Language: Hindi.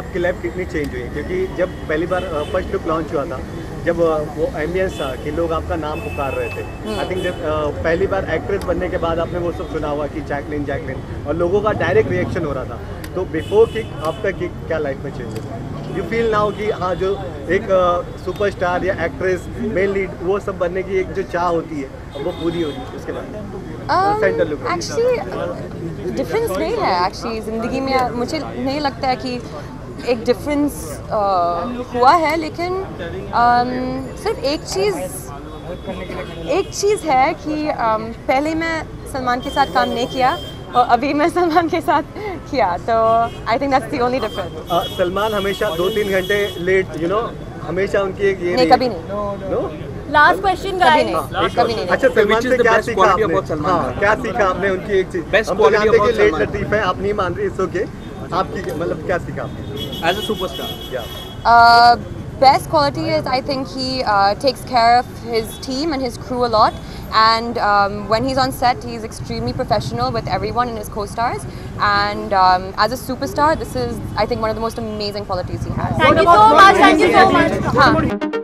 आपकी लाइफ कितनी चेंज हुई? क्योंकि जब पहली बार फर्स्ट लुक लॉन्च हुआ था, जब वो एम्बियंस था कि लोग आपका नाम पुकार रहे थे, आई थिंक जब पहली बार एक्ट्रेस बनने के बाद आपने वो सब सुना हुआ कि जैकलिन जैकलिन, और लोगों का डायरेक्ट रिएक्शन हो रहा था, तो बिफोर किक आफ्टर किक क्या लाइफ में चेंज हुआ? यू फील नाउ कि हाँ, जो एक सुपरस्टार या एक्ट्रेस मेन लीड वो सब बनने की एक जो चाह होती है अब वो पूरी हो रही है उसके बाद? एक्चुअली डिफरेंस नहीं है, एक्चुअली ज़िंदगी में मुझे नहीं लगता है कि एक डिफरेंस हुआ है, लेकिन सिर्फ एक चीज़ है कि पहले मैं सलमान के साथ काम नहीं किया और अभी मैं सलमान के साथ किया, तो I think that's the only difference. Salman हमेशा 2-3 घंटे लेट, यू नो, हमेशा उनकी एक ये नहीं, कभी नहीं। नो? Last question guys. अच्छा, सलमान से क्या सीखा आपने? क्या सीखा आपने उनकी एक चीज बेस्ट क्वालिटी है, लेट लतीफ है, आप नहीं मान रही, इट्स ओके। आपकी मतलब क्या सीखा आपने एज अ सुपरस्टार? या best quality is I think he takes care of his team and his crew a lot, and when he's on set he's extremely professional with everyone and his co-stars, and as a superstar this is I think one of the most amazing qualities he has. Thank you so much. Thank you so much.